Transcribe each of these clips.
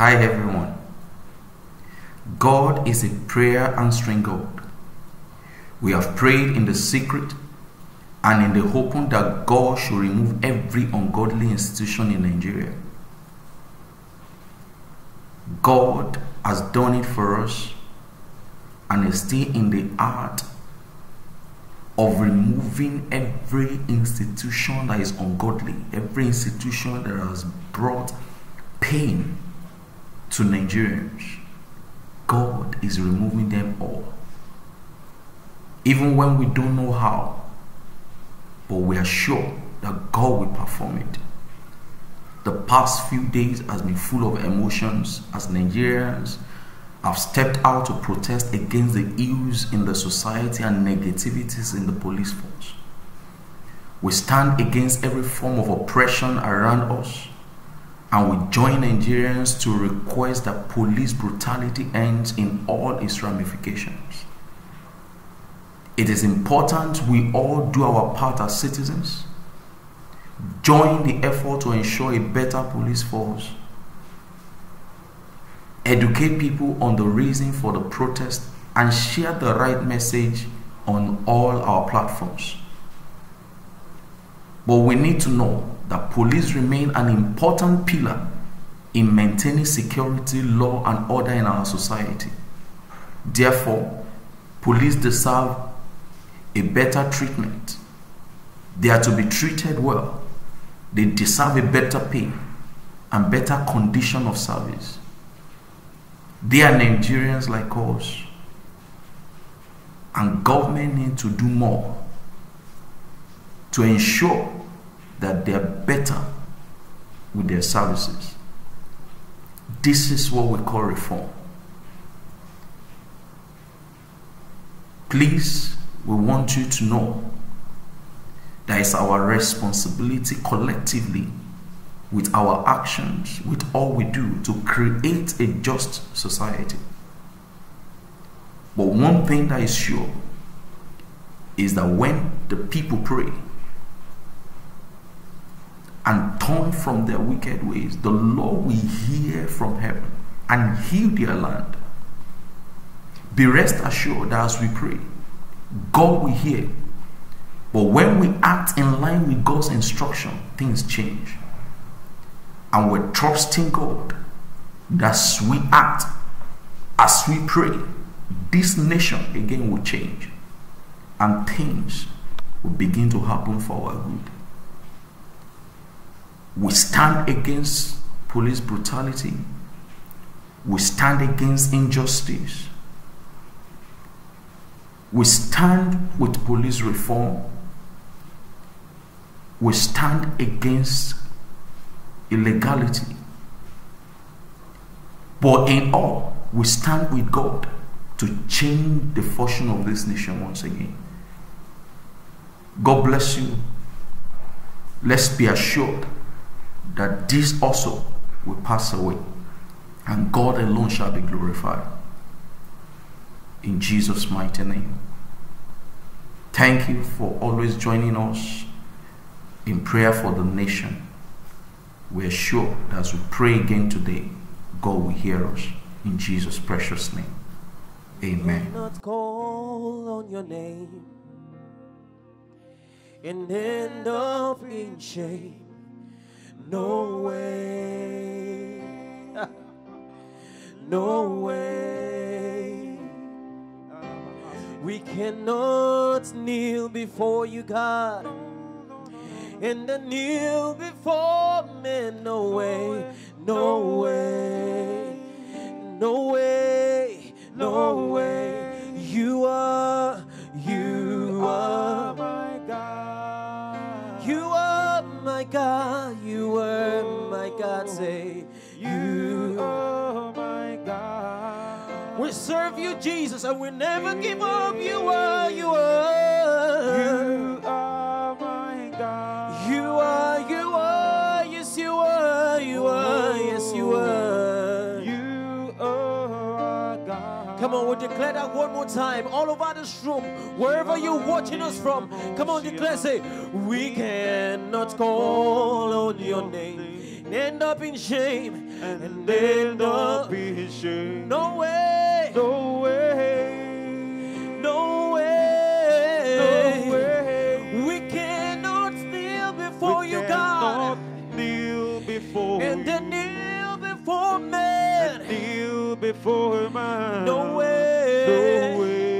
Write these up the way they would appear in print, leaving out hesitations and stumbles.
Hi everyone. God is a prayer answering God. We have prayed in the secret and in the hope that God should remove every ungodly institution in Nigeria. God has done it for us and is still in the art of removing every institution that is ungodly, every institution that has brought pain to Nigerians. God is removing them all, even when we don't know how, but we are sure that God will perform it. The past few days has been full of emotions as Nigerians have stepped out to protest against the ills in the society and negativities in the police force. We stand against every form of oppression around us, and we join Nigerians to request that police brutality ends in all its ramifications. It is important we all do our part as citizens, join the effort to ensure a better police force, educate people on the reason for the protest, and share the right message on all our platforms. But we need to know that police remain an important pillar in maintaining security, law, and order in our society. Therefore, police deserve a better treatment. They are to be treated well. They deserve a better pay and better condition of service. They are Nigerians like us, and government need to do more to ensure that they are better with their services. This is what we call reform. Please, we want you to know that it's our responsibility collectively, with our actions, with all we do, to create a just society. But one thing that is sure is that when the people pray and turn from their wicked ways, the Lord will hear from heaven and heal their land. Be rest assured that as we pray, God will hear. But when we act in line with God's instruction, things change. And we're trusting God that as we act, as we pray, this nation again will change, and things will begin to happen for our good. We stand against police brutality. We stand against injustice. We stand with police reform. We stand against illegality. But in all, we stand with God to change the fortune of this nation once again. God bless you. Let's be assured that this also will pass away, and God alone shall be glorified. In Jesus' mighty name. Thank you for always joining us in prayer for the nation. We are sure that as we pray again today, God will hear us. In Jesus' precious name. Amen. Do not call on your name and end up in shame. No way. No way. We cannot kneel before you, God, and then kneel before men. No way, no way, no way, no way. You are my God. You are my God. You are my God. Say, you are my God. We serve you, Jesus, and we never give up. You are my God. You are, yes, you are, you are, yes, you are. You are God. Come on, we declare that one more time, all over this room, wherever you're watching us from. Come on, declare, say, we cannot call on your name end up in shame, and end up in shame. No way, no way, no way, no way. We cannot kneel before you, God. Kneel before and then kneel before man. Kneel before man. No way, no way.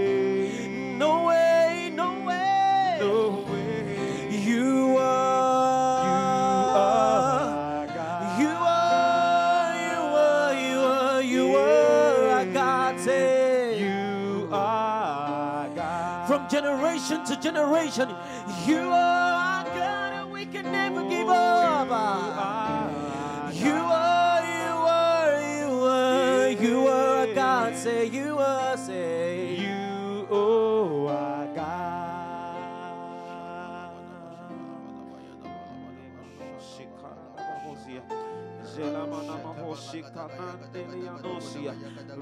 Generation to generation, you are God, and we can never give up. You are God. Say you are, say you are God.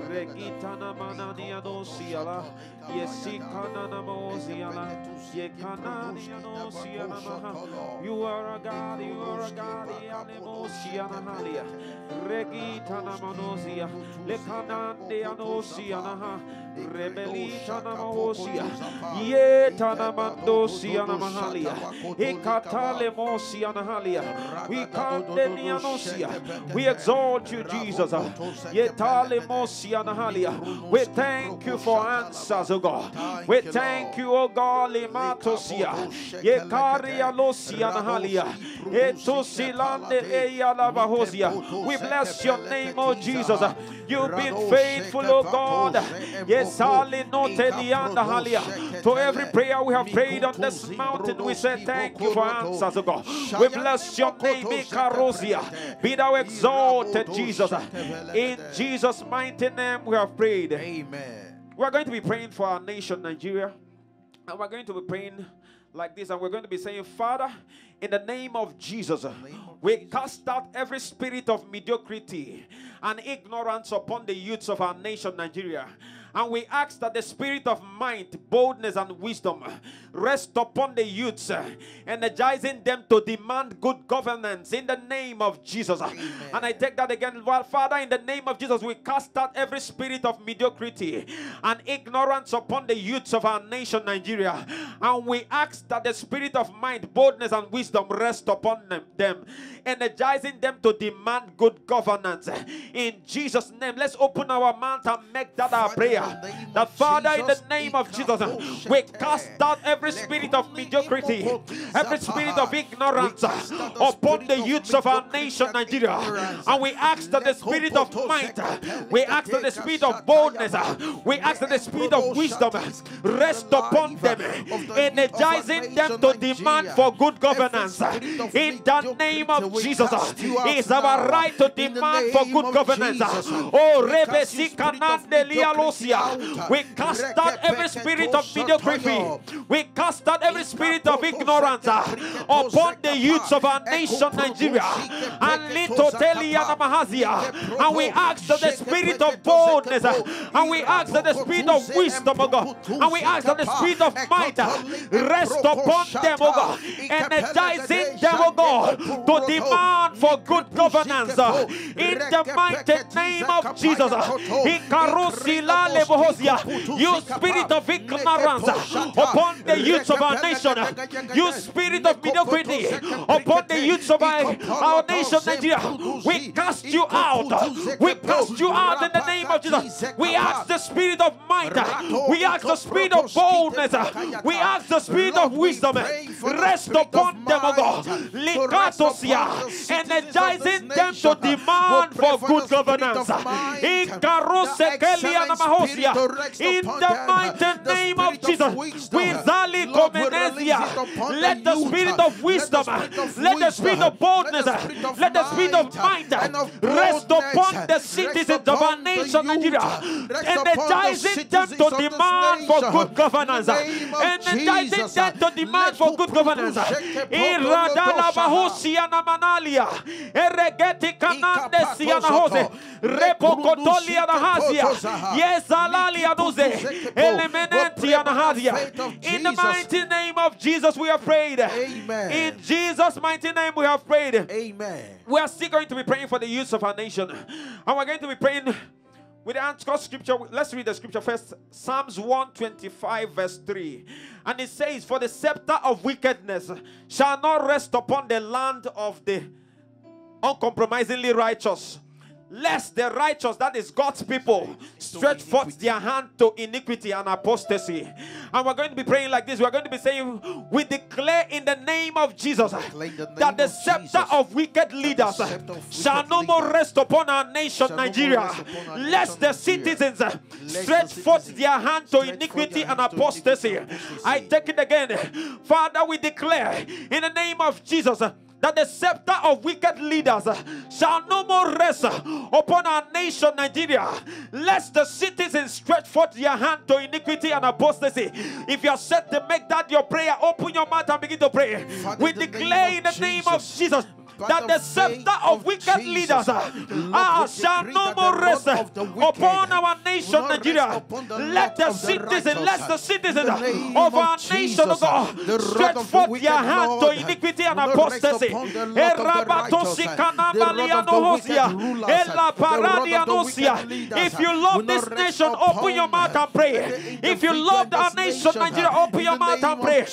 Regitana manania dosia la, yesikana namosia la, yekana namosia la. You are a God, anemosia nalia. Regitana manosia, lekana namosia la, rebelita namosia, yetana mandosia nahalia, ekata lemosia nahalia. We count the nianosia. We exalt you, Jesus. Yetale mosia. We thank you for answers, O God. We thank you, O God. Limatosia, Yekaria Losia Nahalia, Etosilande Eyalabahosia. We bless your name, O Jesus. You've been faithful, O God. Yesali Notelianda Halia. To every prayer we have prayed on this mountain, we say thank you for answers, O God. We bless your name, Ikarosia. Be thou exalted, Jesus. In Jesus' mighty name. We have prayed. Amen. We are going to be praying for our nation, Nigeria, and we're going to be praying like this, and we're going to be saying, Father, in the name of Jesus, we cast out every spirit of mediocrity and ignorance upon the youths of our nation, Nigeria. And we ask that the spirit of might, boldness, and wisdom rest upon the youths, energizing them to demand good governance in the name of Jesus. Amen. And I take that again. Well, Father, in the name of Jesus, we cast out every spirit of mediocrity and ignorance upon the youths of our nation, Nigeria. And we ask that the spirit of might, boldness, and wisdom rest upon them, energizing them to demand good governance. In Jesus' name, let's open our mouth and make that our prayer. The Father, in the name of Jesus, we cast out every spirit of mediocrity, every spirit of ignorance upon the youths of our nation, Nigeria. And we ask that the spirit of might, we ask that the spirit of boldness, we ask that the spirit of wisdom rest upon them, energizing them to demand for good governance. In the name of Jesus, it's our right to demand for good governance. Oh, we cast out every spirit of mediocrity. We cast out every spirit of ignorance upon the youths of our nation, Nigeria. And we ask that the spirit of boldness, and we ask that the spirit of wisdom, O God, and we ask that the spirit of might rest upon them, O God, energizing them, O God, to demand for good governance. In the mighty name of Jesus, you spirit of ignorance upon the youths of our nation, you spirit of mediocrity upon the youths of our nation, Nigeria, we cast you out. We cast you out in the name of Jesus. We ask the spirit of might, we ask the spirit of boldness, we ask the spirit of wisdom, rest upon them, O God, energizing them to demand for good governance. In the mighty name of Jesus, let the spirit of wisdom, let the spirit of boldness, let the spirit of might rest upon the citizens of governance of Nigeria. Energizing them to demand for good governance. Energizing them to demand for good governance. Iradana Bahusia Namanalia. Eregeti Kanande Siana Jose. Repocotolia Nahasia. Yes, Alalia Duze. Elementia Nahasia. In the mighty name of Jesus, we have prayed. Amen. In Jesus' mighty name, we have prayed. Amen. We are still going to be praying for the youth of our nation. And we're going to be praying with the anchor scripture. Let's read the scripture first. Psalms 125 verse 3. And it says, "For the scepter of wickedness shall not rest upon the land of the uncompromisingly righteous. Lest the righteous," that is God's people, "stretch forth their hand to iniquity and apostasy." And we're going to be praying like this. We're going to be saying, we declare in the name of Jesus that the scepter of wicked leaders shall no more rest upon our nation Nigeria. Lest the citizens stretch forth their hand to iniquity and apostasy. I take it again. Father, we declare in the name of Jesus that the scepter of wicked leaders shall no more rest upon our nation Nigeria. Lest the citizens stretch forth their hand to iniquity and apostasy. If you are set to make that your prayer, open your mouth and begin to pray. We declare in the name of Jesus that the scepter of wicked leaders shall no more rest upon our nation Nigeria. Let the citizens of our nation stretch forth their hand to iniquity and apostasy. If you love this nation, open your mouth and pray. If you love our nation Nigeria, open your mouth and pray.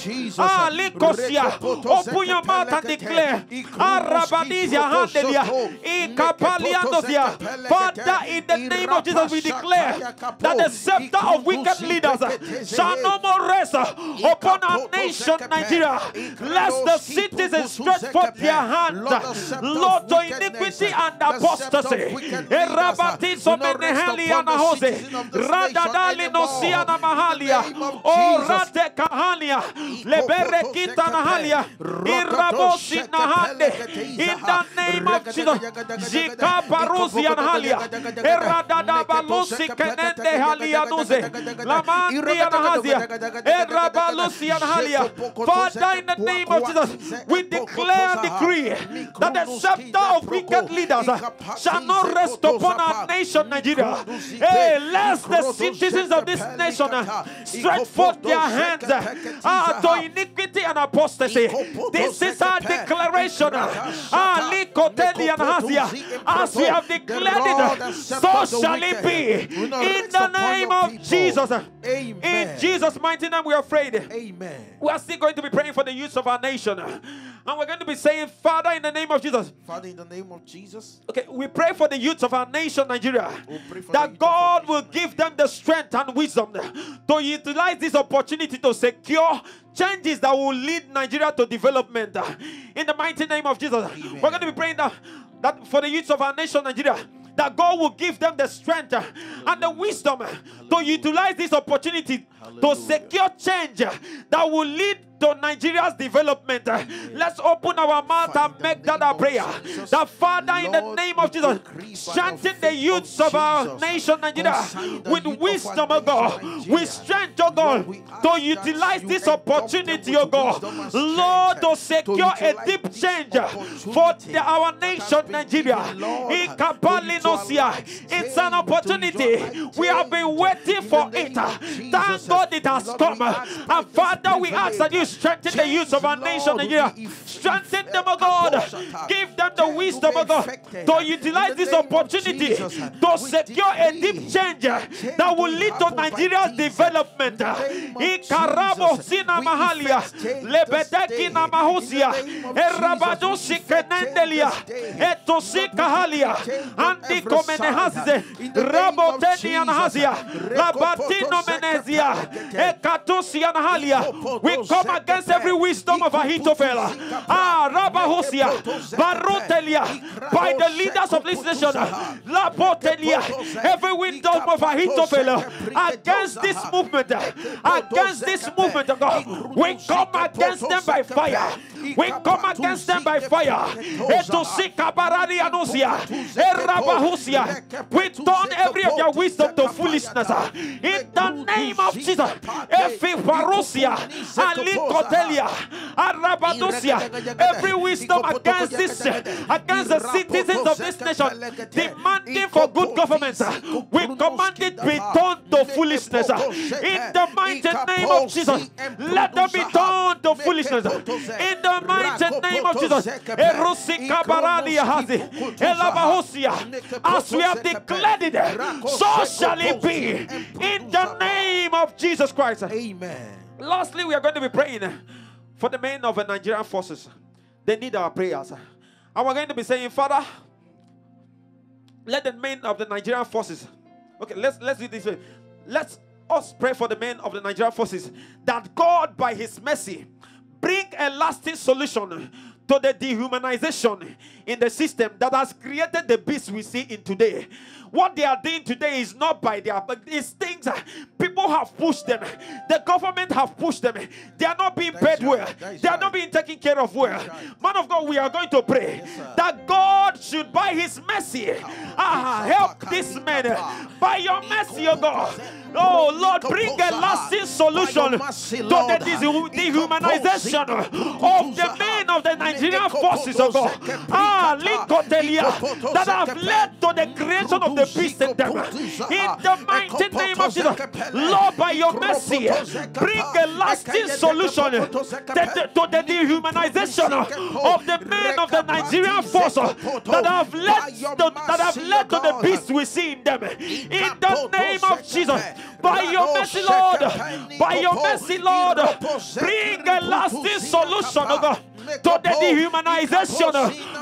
Open your mouth and declare. Father, in the name of Jesus, we declare that the scepter of wicked leaders shall no more rest upon our nation Nigeria. Lest the citizens stretch forth their hand, Lord, to iniquity and apostasy. In the name of Jesus, Zika Parusian Halia, Eradada Balusi Kenende Halia Nuze, Lamandian Hazia, Erabalusian Halia. Father, in the name of Jesus, we declare and decree that the scepter of wicked leaders shall not rest upon our nation Nigeria. Lest the citizens of this nation stretch forth their hands to iniquity and apostasy. This is our declaration. As we have declared it, so shall it be. In the name of Jesus. Amen. In Jesus' mighty name we are afraid. Amen. We are still going to be praying for the youth of our nation. And we're going to be saying, Father, in the name of Jesus. Father, in the name of Jesus. Okay, we pray for the youth of our nation, Nigeria. That God will give them the strength and wisdom to utilize this opportunity to secure changes that will lead Nigeria to development. In the mighty name of Jesus. Amen. We're going to be praying that for the youth of our nation, Nigeria, that God will give them the strength and the wisdom to utilize this opportunity to secure change that will lead to Nigeria's development. Let's open our mouth and make that our prayer. The Father, in the name of Jesus, strengthen the youths of our nation Nigeria with wisdom, O God, with strength, O God, to utilize this opportunity, O God, Lord, to secure a deep change for our nation Nigeria. It's an opportunity. We have been waiting for it. Thank God it has come. And Father, we ask that you strengthen the youth of our nation Nigeria. Strengthen them, O God. Give them the wisdom, O God, to utilize this opportunity to secure a deep change that will lead to Nigeria's development. We come against every wisdom of Ahithophel. Rabahosia, Barotelia, by the leaders of this nation. Labotelia, every wisdom of Ahithophel against this movement. Against this movement, God, we come against them by fire. We come against them by fire. We turn every of your wisdom to foolishness. In the name of Jesus, every parousia, alitotelia, arabadosia, every wisdom against this, against the citizens of this nation, demanding for good government, we command it be turned to foolishness. In the mighty name of Jesus, let them be turned to foolishness. In the mighty name of Jesus, as we have declared it, so shall it be. In the name of Jesus Christ. Amen. Lastly, we are going to be praying for the men of the Nigerian forces. They need our prayers. And we're going to be saying, Father, let the men of the Nigerian forces. Okay, let's do this. Let's us pray for the men of the Nigerian forces, that God, by His mercy, bring a lasting solution to the dehumanization in the system that has created the beast we see in today. What they are doing today is not by their, but it's things people have pushed them. The government have pushed them. They are not being paid well. They are not being taken care of well. Man of God, we are going to pray that God should, by His mercy, help this man. By your mercy, oh God. Oh Lord, bring a lasting solution to the dehumanization of the men of the Nigerian forces, oh God. That have led to the creation of the peace in them. In the mighty name of Jesus, Lord, by your mercy, bring a lasting solution to the dehumanization of the men of the Nigerian force that have led to the peace we see in them. In the name of Jesus, by your mercy, Lord, by your mercy, Lord, bring a lasting solution, oh God, to the dehumanization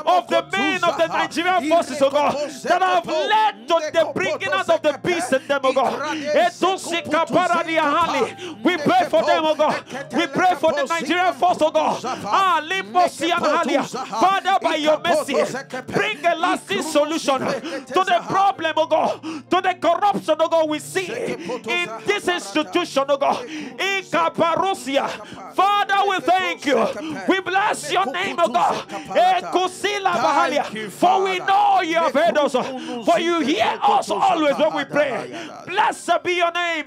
of the men of the Nigerian forces, oh God, that have led to the bringing out of the peace in them, oh God. We pray for them, oh God. We pray for the Nigerian force, oh God. Father, by your mercy, bring a lasting solution to the problem, oh God, to the corruption, oh God, we see in this institution, oh God. Father, we thank you. We bless your name, O God. For we know you have heard us. For you hear us always when we pray. Blessed be your name.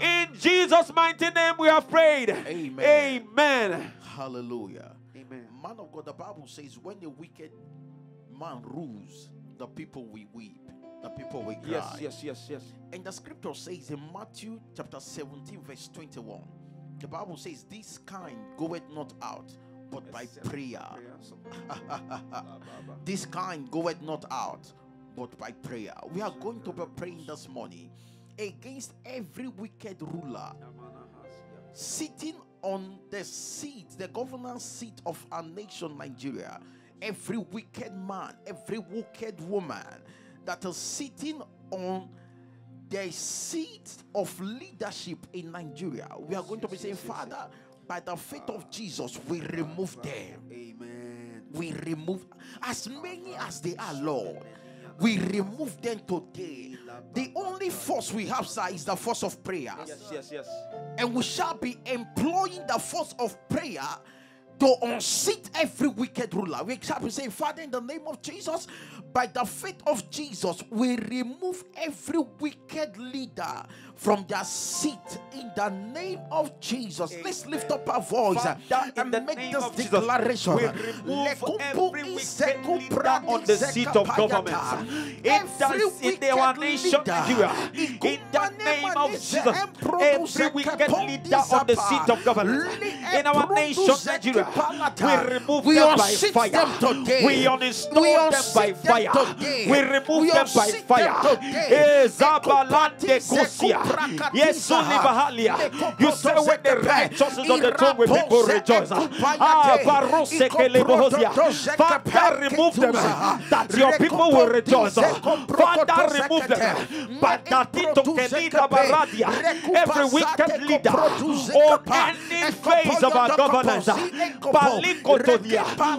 In Jesus' mighty name we have prayed. Amen. Amen. Hallelujah. Amen. Man of God, the Bible says when the wicked man rules, the people will weep. The people will cry. Yes. And the scripture says in Matthew chapter 17 verse 21, the Bible says this kind goeth not out but by prayer. This kind goeth not out but by prayer. We are going to be praying this morning against every wicked ruler sitting on the seat, the governance seat of our nation Nigeria. Every wicked man, every wicked woman that is sitting on the seat of leadership in Nigeria, we are going to be saying, Father, by the faith of Jesus, we remove them. Amen. We remove as many as they are, Lord. We remove them today. The only force we have, sir, is the force of prayer. Yes. And we shall be employing the force of prayer to unseat every wicked ruler. We shall be saying, Father, in the name of Jesus, by the faith of Jesus, we remove every wicked leader from their seat in the name of Jesus. Amen. Let's lift up our voice and make this declaration. We remove every wicked leader on the seat of government. In their nation, Nigeria. In the name of Jesus, every wicked leader on the seat of government. In our nation, Nigeria, we remove them by fire. We uninstall them by fire. We remove them by fire. You say when the righteousness on the throne, when people rejoice. Father, remove them, that your people will rejoice. Father, remove them. But that every wicked leader on any phase of our governance,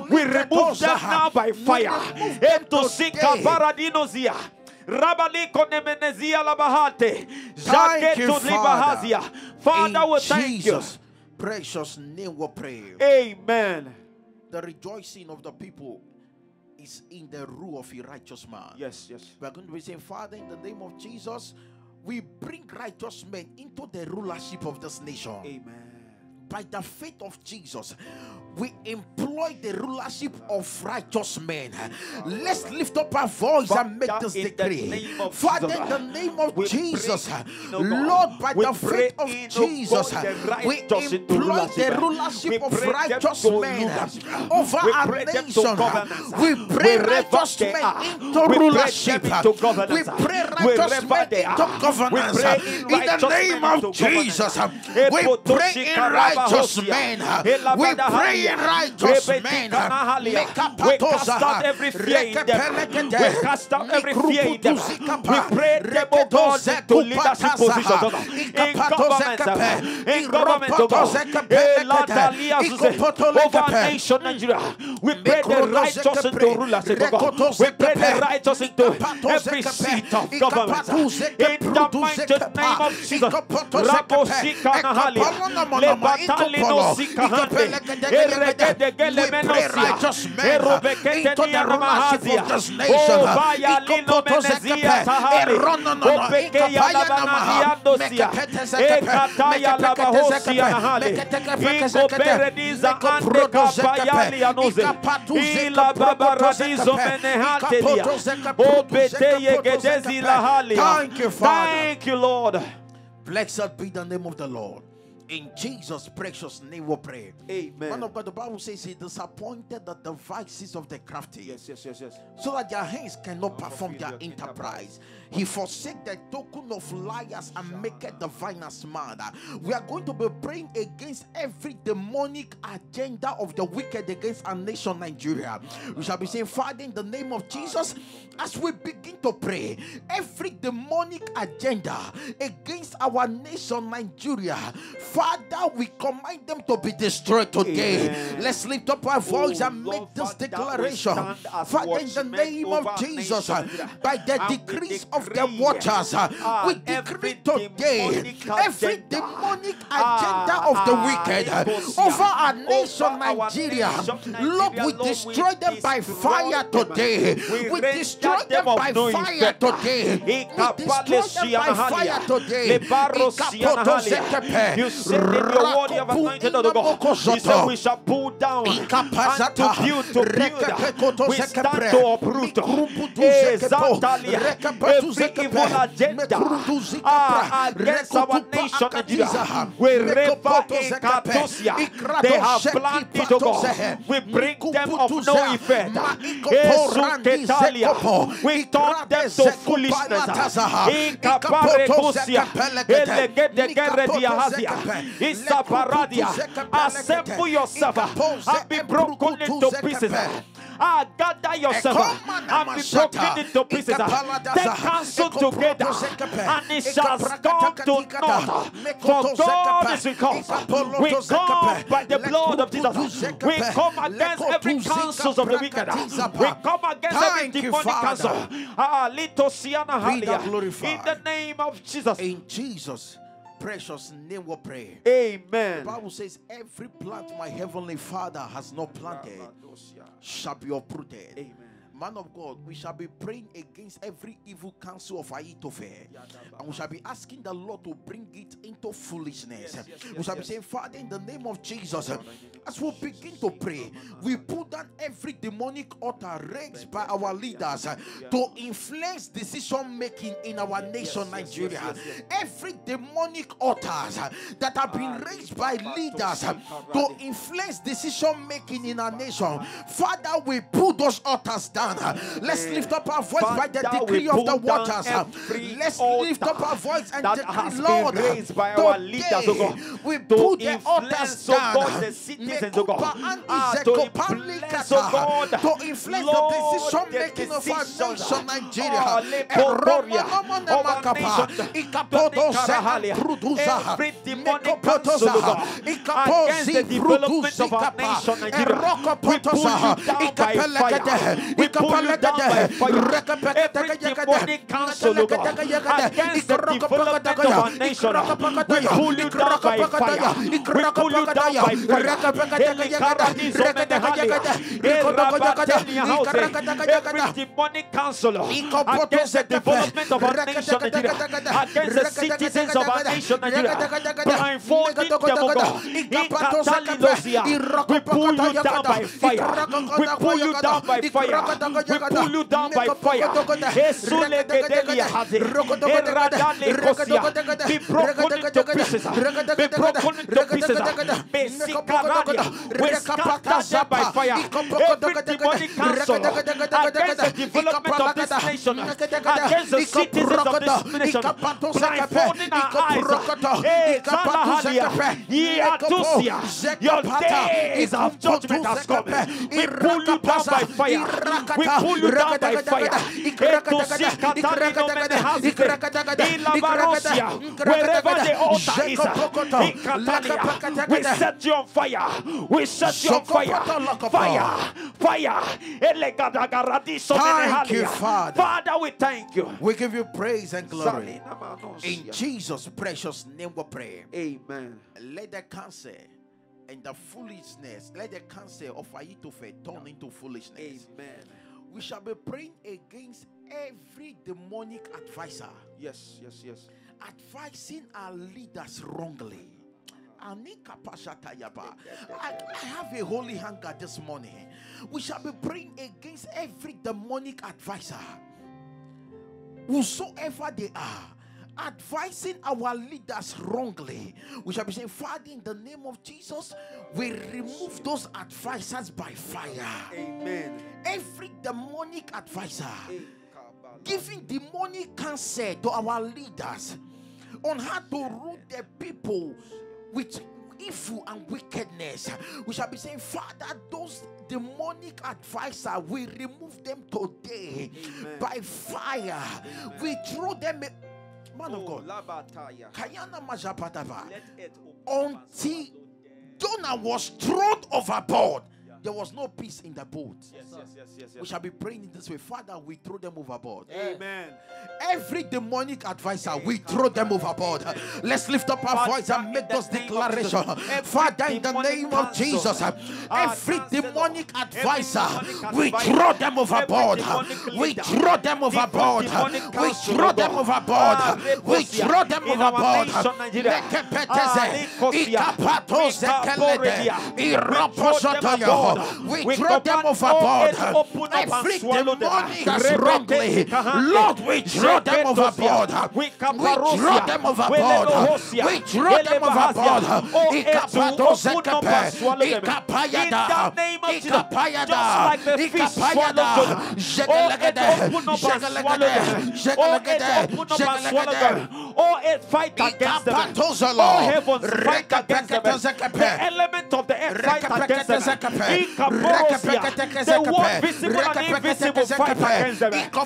we remove them now by fire. Father, we thank you. Precious name we pray. Amen. The rejoicing of the people is in the rule of a righteous man. Yes, yes. We're going to be saying, Father, in the name of Jesus, we bring righteous men into the rulership of this nation. Amen. By the faith of Jesus, we employ the rulership of righteous men. Let's lift up our voice and make this decree. Father, in the name of Jesus, Lord, by the faith of Jesus, we employ the rulership of righteous men over our nation. We pray righteous men into rulership. We pray righteous men into governance. In the name of Jesus, we pray in righteous men. We pray righteous men. We cast out every fear in them. We cast out every fear in them. We pray them, O God, to leadership positions in government, O God, over our nation Nigeria. We pray the righteous into rulership, O God. We pray the righteous into every seat of government. In the mighty name of Jesus, thank you, Lord. Blessed be the name of the Lord. In Jesus' precious name we pray. Amen. Man of God, the Bible says he disappointed the devices of the crafty. Yes, yes, yes, yes. So that their hands cannot perform their enterprise. He forsake the token of liars and maketh the diviners mad. We are going to be praying against every demonic agenda of the wicked against our nation Nigeria. We shall be saying, Father, in the name of Jesus, as we begin to pray, every demonic agenda against our nation Nigeria, Father, we command them to be destroyed today. Amen. Let's lift up our voice and make this declaration. Father, in the name of Jesus, by the decrees of the watchers, we decree today every demonic agenda of the wicked over our nation Nigeria. Lord, we destroy them by fire today. We destroy them by fire today. We destroy them by fire today. Said in your word you have anointed of God. He said we shall pull down and to build, we stand to uproot every evil agenda against our nation Nigeria. Wherever in Katosia they have planted to God, we bring them of no effect. We turn them to foolishness. In Kaparekosia, it's a paradia. Assemble yourself and be broken into pieces. Gather yourself and be broken into pieces. Take counsel together and it shall come to naught. For God is with us. We come by the blood of Jesus. We come against every counsel of the wicked. We come against every demonic counsel. In the name of Jesus. In Jesus' precious name we pray. Amen. The Bible says every plant my heavenly Father has not planted shall be uprooted. Amen. Man of God, we shall be praying against every evil counsel of Ahithophel, and we shall be asking the Lord to bring it into foolishness. Yes, yes, yes, we shall be saying, Father, in the name of Jesus, as we begin to pray, we put down every demonic altar raised by our leaders to influence decision making in our nation Nigeria. Every demonic altars that have been raised by leaders to influence decision making in our nation, Father, we put those altars down. Let's lift up our voice by the decree of the waters. Let's lift up our voice and decree, Lord, by our leaders, we put the altars down to influence the decision making of our nation Nigeria. Every demonic counsel against the development of our nation Nigeria, we put it down by fire. pull you down by fire. Every demonic counsel, O God, against the development of our nation, we pull you down by fire. We pull you down by fire. Every demonic counsel against the development of our nation, against the citizens of our nation, blindfolding them, O God, we pull you down by fire. We pull you down by fire. We pull you down by fire. Be broken into pieces. Be broken into pieces. We scatter them by fire. Every demonic counsel against the development of this nation, against the citizens of this nation, blindfolding our eyes. Your days of judgment has come. We pull you down by fire. We pull you down by fire. Wherever the altar is, we set you on fire. We set you on fire. Fire. Fire. Thank you, Father. Father, we thank you. We give you praise and glory. In Jesus' precious name we pray. Amen. Let the cancer and the foolishness, let the cancer of Ahithophel turn into foolishness. Amen. We shall be praying against every demonic advisor. Yes, yes, yes. Advising our leaders wrongly. I have a holy hunger this morning. We shall be praying against every demonic advisor, whosoever they are, advising our leaders wrongly. We shall be saying, Father, in the name of Jesus, we remove those advisors by fire. Amen. Every demonic advisor giving demonic counsel to our leaders on how to rule the people with evil and wickedness. We shall be saying, Father, those demonic advisor, we remove them today. Amen. By fire. Amen. We throw them. Man of God, until Jonah was thrown overboard, there was no peace in the boat. Yes, yes, yes, yes, yes. We shall be praying in this way. Father, we throw them overboard. Amen. Every demonic advisor, we throw them overboard. Amen. Let's lift up our voice and make those declarations. Father, in the name of Jesus, every demonic advisor, we throw them overboard. We throw them overboard. We throw them overboard. We throw them overboard. We throw them overboard. Every demonic wrongly, Lord, we throw them overboard. We throw them overboard. We throw them overboard. Oh, it fight against them. Oh, heavens fight against them. The element of the earth fight against them. The world visible and invisible fight against them. In the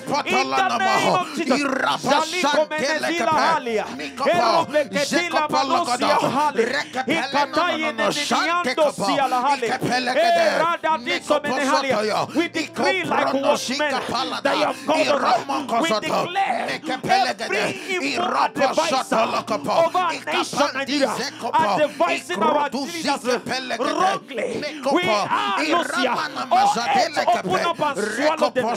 name of Jesus, Shaliko Menezila Halia, Erobleketila Manosia Halia, Ikataye Neneniando Sia La Halia, Eradadiso Menehalia. We decree like watchmen that you have called us. We declare every evil advisor of our nation Nigeria, advising our leaders wrongly. We are Lucia, open up and swallow them.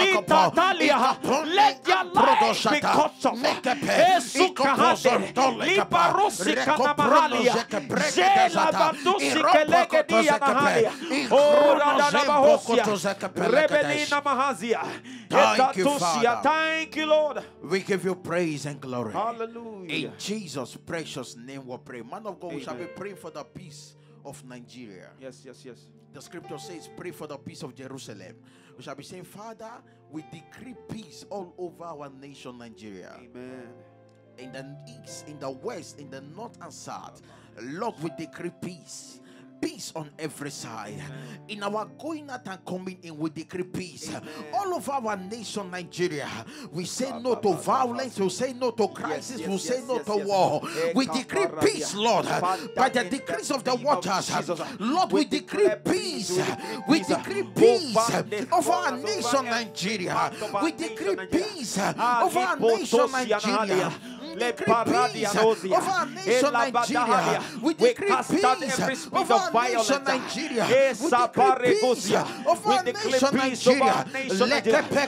Lita Talia, let your life be cut off. Esukahade, Liparosi Kanamahalia, Jela Batusi Kelegedi Anahalia, Ora Dadabahosia, Rebelina Mahazia. Thank you, Father. Thank you, Lord. We give you praise and glory. Hallelujah. In Jesus' precious name we pray. Man of God, we shall be praying for the peace of Nigeria. Yes, yes, yes. The scripture says, pray for the peace of Jerusalem. We shall be saying, Father, we decree peace all over our nation Nigeria. Amen. In the east, in the west, in the north and south, Lord, we decree peace. peace on every side. Amen. In our going out and coming in, we decree peace. Amen. All of our nation, Nigeria, we say no to violence, we say no to crisis, we say no to war. We decree peace, Lord, by the decrees of the waters. Lord, we decree peace. We decree peace over our nation, Nigeria. We decree peace over our nation, Nigeria. Le Nigeria. We cast out every spirit of violence. We declare peace over nation Nigeria. We declare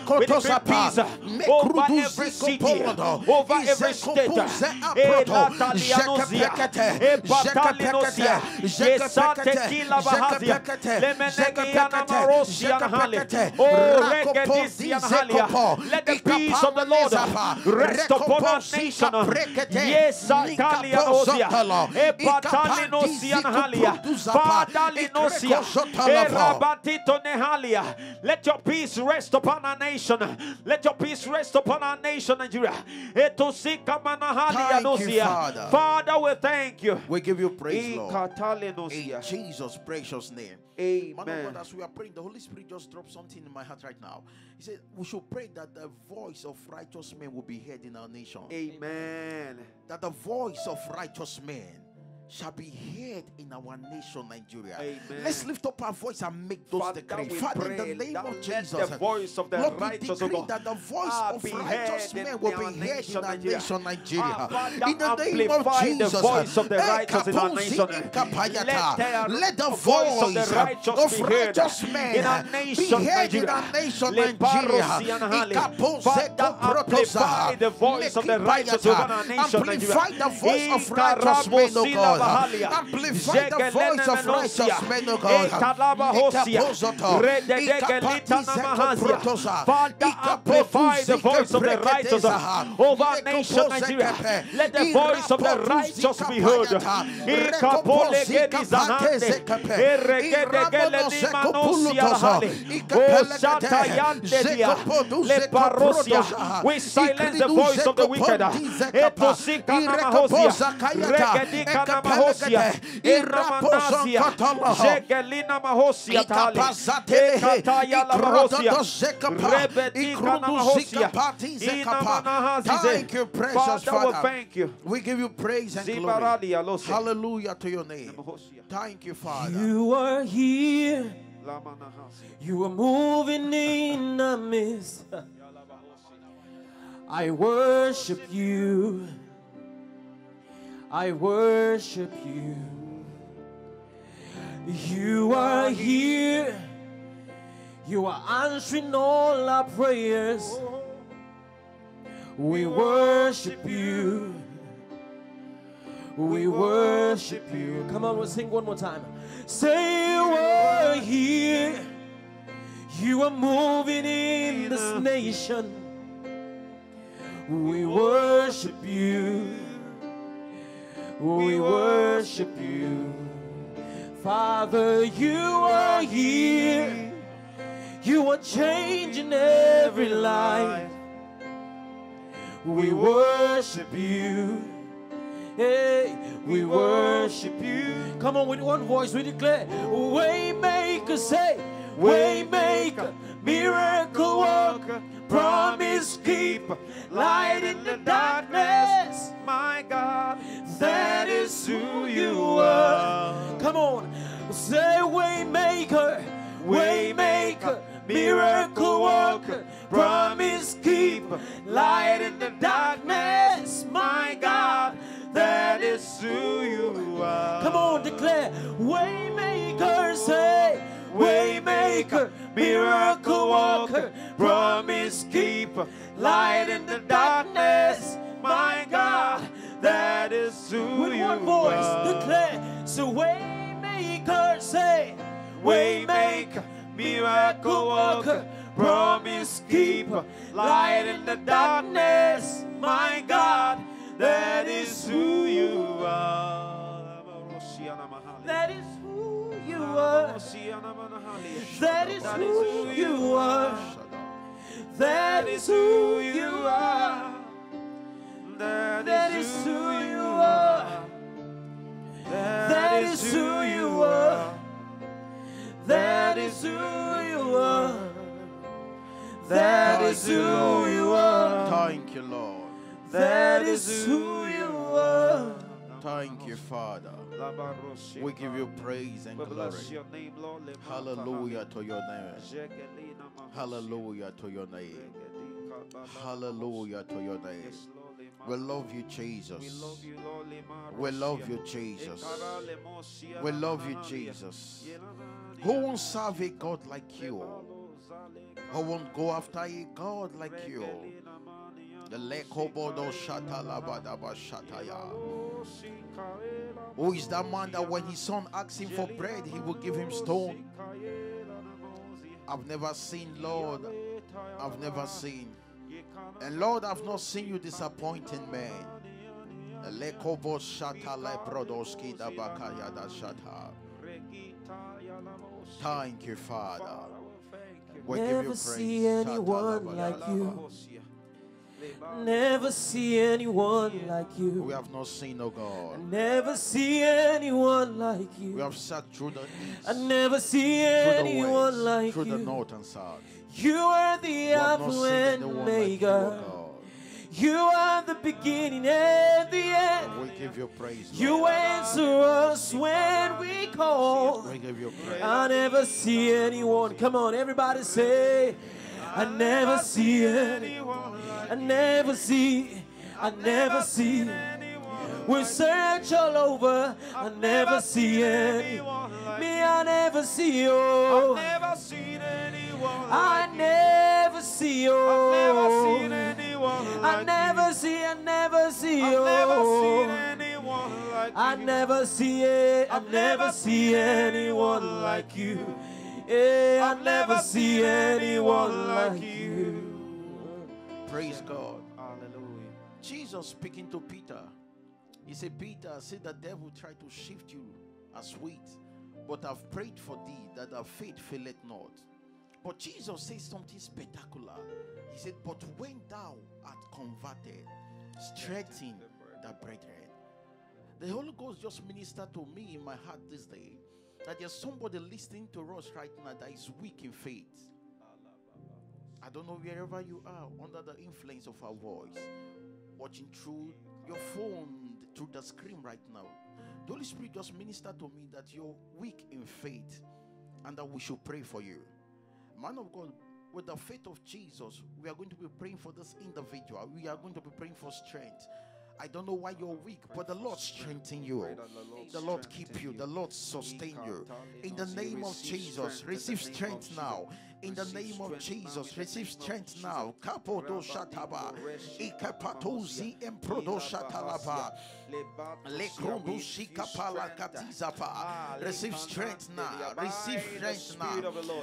peace over every city, over every state. E Natalianosia, e Batalinosia, e Satekila Bahazia, le Menegiana Marosia Halia, o Regedisia Halia. Let the peace of the Lord rest upon our nation. Yes, Italia Osia, Epatalinosia Halia, Padalinosia, Erabatito Nehalia. Let your peace rest upon our nation. Let your peace rest upon our nation, Nigeria. Etosika Manahalia Nosia. Father, we thank you. We give you praise, Lord. In Jesus' precious name. Amen. Man of God, as we are praying, the Holy Spirit just dropped something in my heart right now. He said, we should pray that the voice of righteous men will be heard in our nation. Amen. That the voice of righteous men shall be heard in our nation, Nigeria. Amen. Let's lift up our voice and make those decrees. Father, in the name of Jesus, the voice of the Lord, righteous God, that the voice of righteous men will be heard in our nation, Nigeria. In the name of Jesus, the voice of the righteous in our nation. Let the voice of the righteous men in our nation, Nigeria. The voice of the righteous in our nation, amplify the voice of righteous men, O God. Amplify the voice of righteous men, O God. Father, amplify the voice of the righteous over our nation, Nigeria. Let the voice of the righteous be heard. We silence the voice of the wicked. Mahosia, Iramasia, Jegelina Mahosia, Cataya La Mahosia, Rebetica Mahosia, Inamanahazi. Thank you, precious Father. Thank you. We give you praise and glory. Hallelujah to your name. Thank you, Father. You are here. You are moving in the midst. I worship you. I worship you. You are here. You are answering all our prayers. We worship you. We worship you. Come on, we'll sing one more time. Say you are here. You are moving in this nation. We worship you. We worship you. Father, you are here. You are changing every life. We worship you. Hey, we worship you. Come on, with one voice we declare. Waymaker, say, Waymaker, miracle worker, promise keeper, light in the darkness, my God, that is who you are. Come on, say Waymaker, Waymaker, miracle worker, promise keeper, light in the darkness, my God, that is who you are. Come on, declare Waymaker, say Waymaker, miracle walker, promise keeper, light in the darkness, my God, that is who you are. With one voice declare, so Waymaker, say, Waymaker, miracle walker, promise keeper, light in the darkness, my God, that is who you are. That is who you are. That is who you are. That is who you are. That is who you are. That is who you are. is who you are. Thank you, Lord. That is who you are. Thank you, Father. We give you praise and glory. Hallelujah to your name. Hallelujah to your name. Hallelujah to your name. We love you, Jesus. We love you, Jesus. We love you, Jesus. Who won't serve a God like you? Who won't go after a God like you? Who is that man that when his son asks him for bread, he will give him stone? I've never seen, Lord. I've never seen. And Lord, I've not seen you disappointing men. Thank you, Father. We never see anyone like you. Never see anyone like you. We have not seen, oh God. I never see anyone like you. We have sat through the east. I never see anyone west, like through you. Through the north and south. You are the Alpha and Omega. You are the beginning and the end. We give you praise, Lord. You answer us when we call. We give you praise. I never see anyone. Come on, everybody say, I never see anyone. I never see. I never see. We search all over. I never see anyone. Me, I never see you. I never seen anyone. I never see you. I never seen anyone. I never see. I never see you. I never see it. I never see anyone like you. Yeah, I never see anyone like you. Praise God. Hallelujah. Jesus speaking to Peter. He said, Peter, I said the devil tried to shift you as wheat, but I've prayed for thee that thy faith faileth not. But Jesus says something spectacular. He said, but when thou art converted, strengthen thy brethren. The Holy Ghost just ministered to me in my heart this day that there's somebody listening to us right now that is weak in faith. I don't know wherever you are, under the influence of our voice, watching through your phone, through the screen right now. The Holy Spirit just ministered to me that you're weak in faith and that we should pray for you. Man of God, with the faith of Jesus, we are going to be praying for this individual. We are going to be praying for strength. I don't know why you're weak, but the Lord strengthen you. The Lord keep you. The Lord sustain you. In the name of Jesus, receive strength now. In the name of Jesus, receive strength now. Kapodo Shataba, Ikapatozi Emprodo Shatalaba, Lekrodo Shikapala Katizapa. Receive strength now. Receive strength now.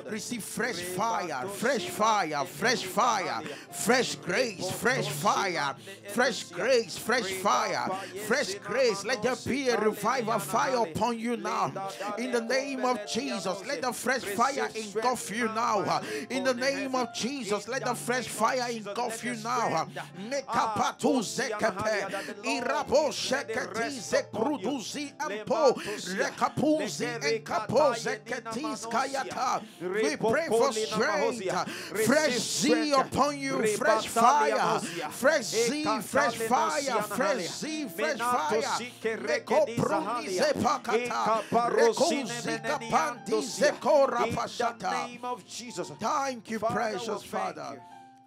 Receive fresh fire, fresh fire, fresh fire, fresh grace, fresh fire, fresh grace, fresh fire, fresh grace. Let there be a revival fire upon you now. In the name of Jesus, let the fresh fire engulf you now. In the name of Jesus, let the fresh fire engulf you now. Nekapatu zekepe, irabo sheketi zekruduzi ampo, rekapuzi enkapo zeketis kayata. We pray for strength, fresh sea upon you, fresh fire, fresh sea, fresh fire, fresh sea, fresh fire. Rekopruni zepakata, rekozi kapandi zekorapashata. In the name of Jesus. Thank you, precious Father.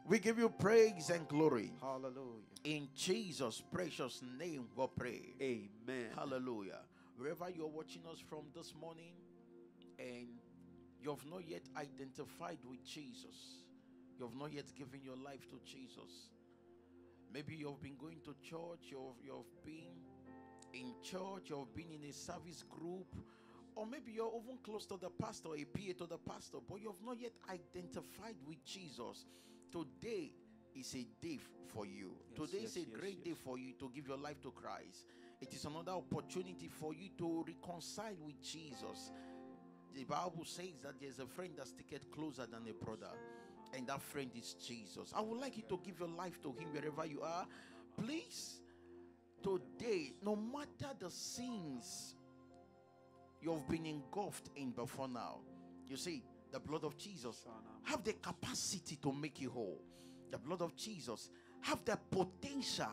We give you praise and glory. Hallelujah. In Jesus' precious name we pray. Amen. Hallelujah. Wherever you're watching us from this morning and you have not yet identified with Jesus, you have not yet given your life to Jesus, maybe you've been going to church, you've been in church, you've been in a service group, or maybe you're even close to the pastor, a PA to the pastor, but you have not yet identified with Jesus. Today is a day for you. Yes, today is a great day for you to give your life to Christ. It is another opportunity for you to reconcile with Jesus. The Bible says that there's a friend that sticketh closer than a brother, and that friend is Jesus. I would like you to give your life to him wherever you are. Please, today, no matter the sins you've been engulfed in before now, you see, the blood of Jesus have the capacity to make you whole. the blood of Jesus have the potential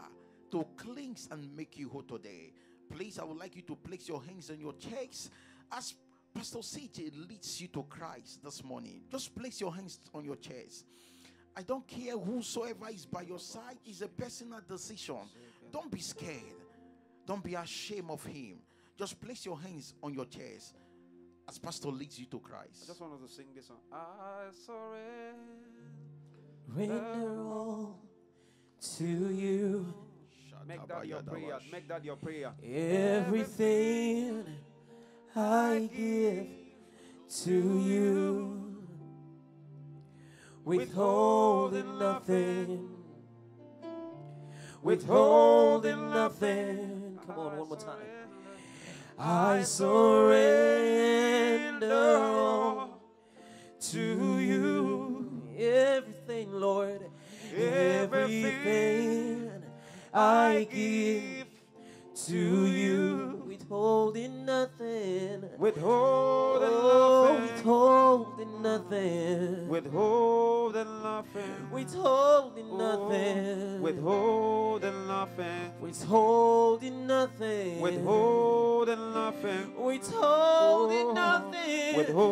to cleanse and make you whole today. Please, I would like you to place your hands on your chest as Pastor CJ leads you to Christ this morning. Just place your hands on your chest. I don't care whosoever is by your side. It's a personal decision. Don't be scared. Don't be ashamed of him. Just place your hands on your chest as Pastor leads you to Christ. I just wanted to sing this song. I surrender all to you. Make that your prayer. Make that your prayer. Everything I give to you, withholding nothing. Come on, one more time. I surrender all to you. Everything, Lord. Everything I give to you, withholding nothing, withholding nothing, withholding nothing, withholding nothing, withholding nothing, withholding nothing, withholding nothing, withholding nothing, withholding nothing, withholding nothing, withholding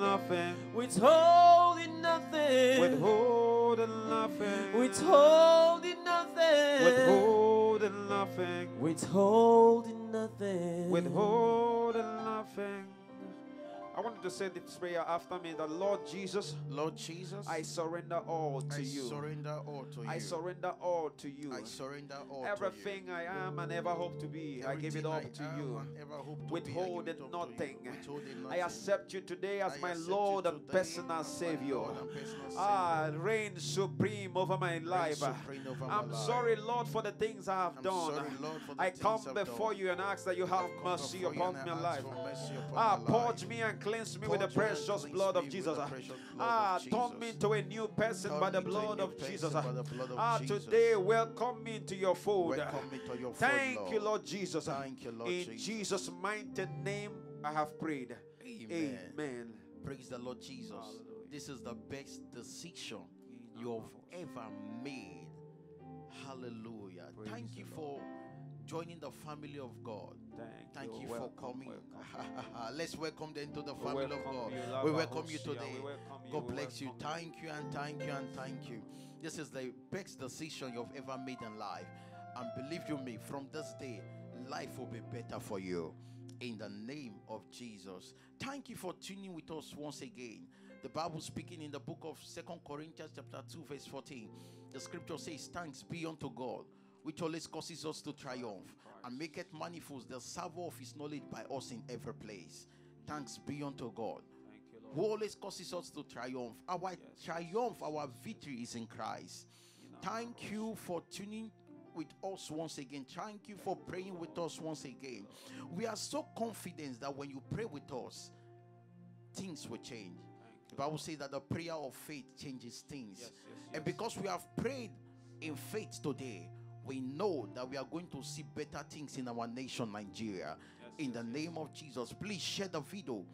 nothing, withholding nothing, withholding nothing, withholding nothing, withholding nothing. I wanted to say this prayer after me. The Lord Jesus, I surrender all to you. I surrender all to you. I surrender all to you. I surrender all. Everything I am and ever hope to be, I give it up to you. Withholding nothing. I accept you today as my Lord and personal Savior. Ah, reign supreme over my life. I'm sorry, Lord, for the things I have done. I come before you and ask that you have mercy upon my life. Ah, purge me and cleanse me with the precious blood of Jesus. Ah, turn me into a new person by the blood of Jesus. Ah, today welcome me into your fold. Thank you, Lord Jesus. In Jesus' mighty name I have prayed. Amen. Praise the Lord Jesus. This is the best decision you have ever made. Hallelujah. Thank you for joining the family of God. Thank you for coming. Let's welcome them to the family of God. We welcome you today. God bless you. Thank you and thank you and thank you. This is the best decision you've ever made in life. And believe you me, from this day, life will be better for you. In the name of Jesus. Thank you for tuning with us once again. The Bible speaking in the book of 2 Corinthians chapter 2 verse 14. The scripture says, thanks be unto God, which always causes us to triumph and make it manifest the savour of his knowledge by us in every place. Thanks be unto God, you, who always causes us to triumph. Our triumph, our victory is in Christ. Thank you for tuning with us once again. Thank you for praying with us once again. We are so confident that when you pray with us, things will change. The Bible says that the prayer of faith changes things. And because we have prayed in faith today, we know that we are going to see better things in our nation, Nigeria. In the name of Jesus, please share the video,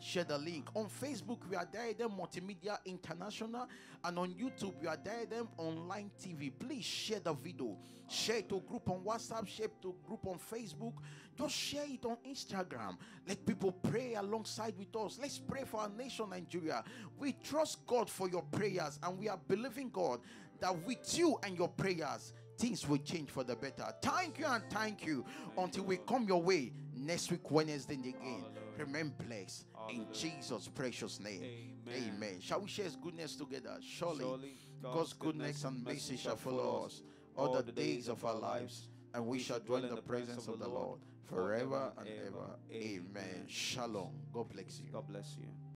share the link. On Facebook, we are Diadem Multimedia International, and on YouTube, we are Diadem Online TV. Please share the video, share it to group on WhatsApp, share it to group on Facebook, just share it on Instagram. Let people pray alongside with us. Let's pray for our nation, Nigeria. We trust God for your prayers, and we are believing God that with you and your prayers, things will change for the better. Thank you and thank you. Until we come your way next week, Wednesday again. Remain blessed in Jesus' precious name. Amen. Amen. Shall we share his goodness together? Surely God's goodness and mercy shall follow us all the days of our lives, and we shall dwell in the presence of the Lord forever and ever. Amen. Shalom. God bless you. God bless you.